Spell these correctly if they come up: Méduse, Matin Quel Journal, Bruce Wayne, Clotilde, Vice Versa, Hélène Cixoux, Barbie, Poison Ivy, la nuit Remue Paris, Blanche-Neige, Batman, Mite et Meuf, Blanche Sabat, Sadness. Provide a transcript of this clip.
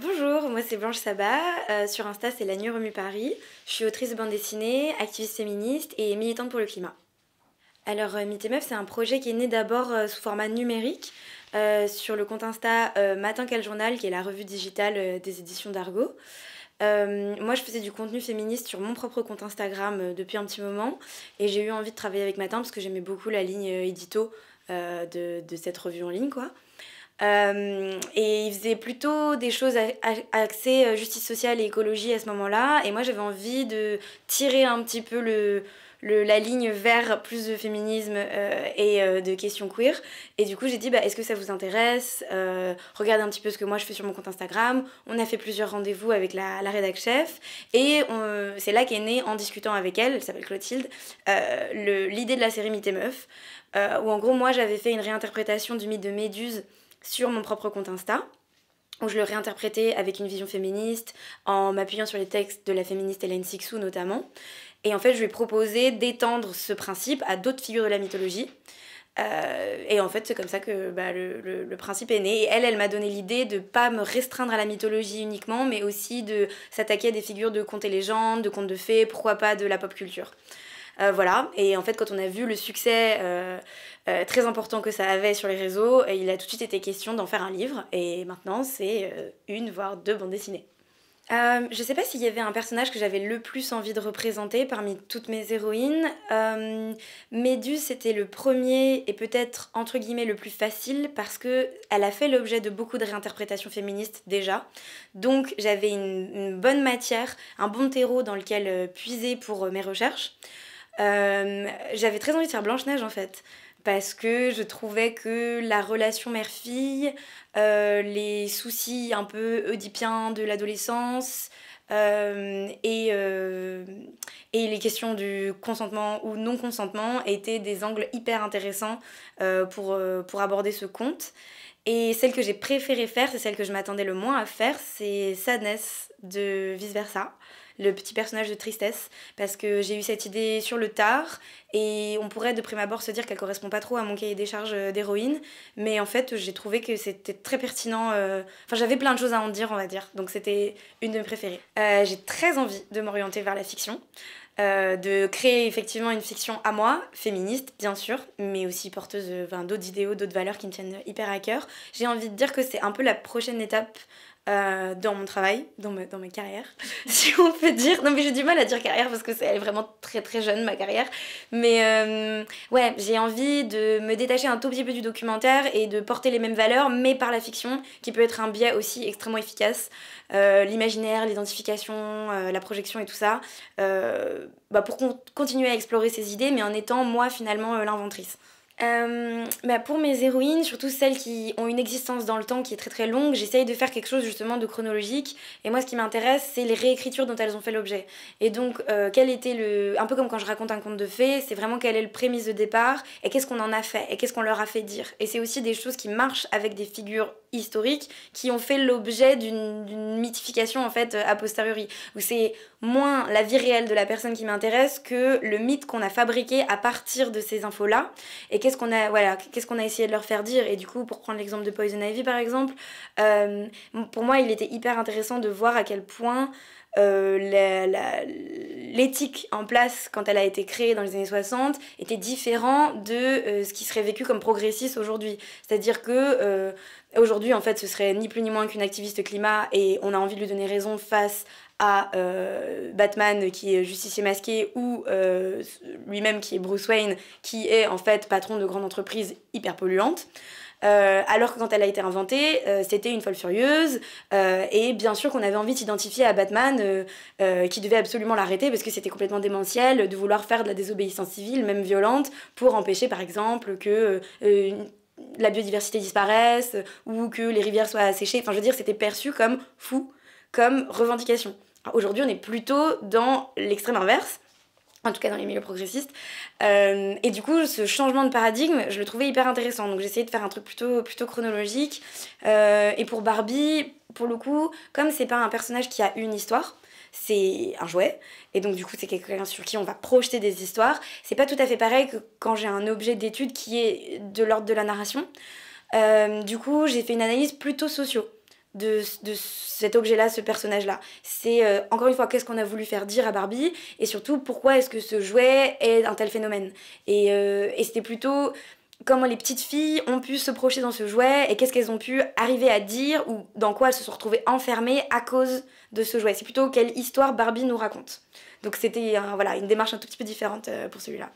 Bonjour, moi c'est Blanche Sabat, sur Insta c'est la nuit Remue Paris. Je suis autrice de bande dessinée, activiste féministe et militante pour le climat. Alors Mite et Meuf c'est un projet qui est né d'abord sous format numérique sur le compte Insta Matin Quel Journal, qui est la revue digitale des éditions d'Argo. Moi je faisais du contenu féministe sur mon propre compte Instagram depuis un petit moment et j'ai eu envie de travailler avec Matin parce que j'aimais beaucoup la ligne édito de cette revue en ligne quoi. Et il faisait plutôt des choses axées justice sociale et écologie à ce moment-là. Et moi, j'avais envie de tirer un petit peu la ligne vers plus de féminisme et de questions queer. Et du coup, j'ai dit, bah, est-ce que ça vous intéresse? Regardez un petit peu ce que moi, je fais sur mon compte Instagram. On a fait plusieurs rendez-vous avec la rédac-chef. Et c'est là qu'est née, en discutant avec elle s'appelle Clotilde, l'idée de la série Mite et Meuf. Où en gros, moi, j'avais fait une réinterprétation du mythe de Méduse sur mon propre compte Insta, où je le réinterprétais avec une vision féministe, en m'appuyant sur les textes de la féministe Hélène Cixoux notamment. Et en fait, je lui ai proposé d'étendre ce principe à d'autres figures de la mythologie. Et en fait, c'est comme ça que bah, le principe est né. Et elle m'a donné l'idée de ne pas me restreindre à la mythologie uniquement, mais aussi de s'attaquer à des figures de contes et légendes, de contes de fées, pourquoi pas de la pop culture. Voilà, et en fait quand on a vu le succès très important que ça avait sur les réseaux, il a tout de suite été question d'en faire un livre, et maintenant c'est une voire deux bandes dessinées. Je sais pas s'il y avait un personnage que j'avais le plus envie de représenter parmi toutes mes héroïnes. Méduse c'était le premier et peut-être entre guillemets le plus facile parce que elle a fait l'objet de beaucoup de réinterprétations féministes déjà. Donc j'avais une bonne matière, un bon terreau dans lequel puiser pour mes recherches. J'avais très envie de faire Blanche-Neige en fait, parce que je trouvais que la relation mère-fille, les soucis un peu oedipiens de l'adolescence et les questions du consentement ou non-consentement étaient des angles hyper intéressants pour aborder ce conte. Et celle que j'ai préférée faire, c'est celle que je m'attendais le moins à faire, c'est Sadness de Vice Versa, le petit personnage de tristesse, parce que j'ai eu cette idée sur le tard et on pourrait de prime abord se dire qu'elle correspond pas trop à mon cahier des charges d'héroïne, mais en fait j'ai trouvé que c'était très pertinent, enfin j'avais plein de choses à en dire on va dire, donc c'était une de mes préférées. J'ai très envie de m'orienter vers la fiction, de créer effectivement une fiction à moi, féministe bien sûr, mais aussi porteuse d'autres idéaux, d'autres valeurs qui me tiennent hyper à cœur. J'ai envie de dire que c'est un peu la prochaine étape dans mon travail, dans ma carrière, si on peut dire. Non mais j'ai du mal à dire carrière parce que elle est vraiment très très jeune ma carrière. Mais ouais, j'ai envie de me détacher un tout petit peu du documentaire et de porter les mêmes valeurs mais par la fiction qui peut être un biais aussi extrêmement efficace. L'imaginaire, l'identification, la projection et tout ça. Pour continuer à explorer ces idées mais en étant moi finalement l'inventrice. Pour mes héroïnes, surtout celles qui ont une existence dans le temps qui est très très longue, j'essaye de faire quelque chose justement de chronologique et moi ce qui m'intéresse c'est les réécritures dont elles ont fait l'objet et donc quel était un peu comme quand je raconte un conte de fées, c'est vraiment quelle est le prémisse de départ et qu'est-ce qu'on en a fait et qu'est-ce qu'on leur a fait dire, et c'est aussi des choses qui marchent avec des figures historiques qui ont fait l'objet d'une mythification en fait a posteriori, où c'est moins la vie réelle de la personne qui m'intéresse que le mythe qu'on a fabriqué à partir de ces infos là et qu'est-ce qu'on a, voilà, qu'est-ce qu'on a essayé de leur faire dire. Et du coup, pour prendre l'exemple de Poison Ivy par exemple, pour moi il était hyper intéressant de voir à quel point l'éthique en place quand elle a été créée dans les années 60 était différent de ce qui serait vécu comme progressiste aujourd'hui. C'est-à-dire que aujourd'hui en fait ce serait ni plus ni moins qu'une activiste climat et on a envie de lui donner raison face à Batman qui est justicier masqué ou lui-même qui est Bruce Wayne qui est en fait patron de grande entreprise hyper polluante, alors que quand elle a été inventée c'était une folle furieuse et bien sûr qu'on avait envie de s'identifier à Batman qui devait absolument l'arrêter parce que c'était complètement démentiel de vouloir faire de la désobéissance civile même violente pour empêcher par exemple que la biodiversité disparaisse ou que les rivières soient asséchées, enfin je veux dire c'était perçu comme fou comme revendication. Aujourd'hui, on est plutôt dans l'extrême inverse, en tout cas dans les milieux progressistes. Et du coup, ce changement de paradigme, je le trouvais hyper intéressant. Donc j'essayais de faire un truc plutôt chronologique. Et pour Barbie, pour le coup, comme c'est pas un personnage qui a une histoire, c'est un jouet, et donc du coup c'est quelqu'un sur qui on va projeter des histoires. C'est pas tout à fait pareil que quand j'ai un objet d'étude qui est de l'ordre de la narration. Du coup, j'ai fait une analyse plutôt socio. de cet objet-là, ce personnage-là. C'est, encore une fois, qu'est-ce qu'on a voulu faire dire à Barbie, et surtout, pourquoi est-ce que ce jouet est un tel phénomène. Et c'était plutôt comment les petites filles ont pu se projeter dans ce jouet, et qu'est-ce qu'elles ont pu arriver à dire, ou dans quoi elles se sont retrouvées enfermées à cause de ce jouet. C'est plutôt quelle histoire Barbie nous raconte. Donc c'était voilà, une démarche un tout petit peu différente pour celui-là.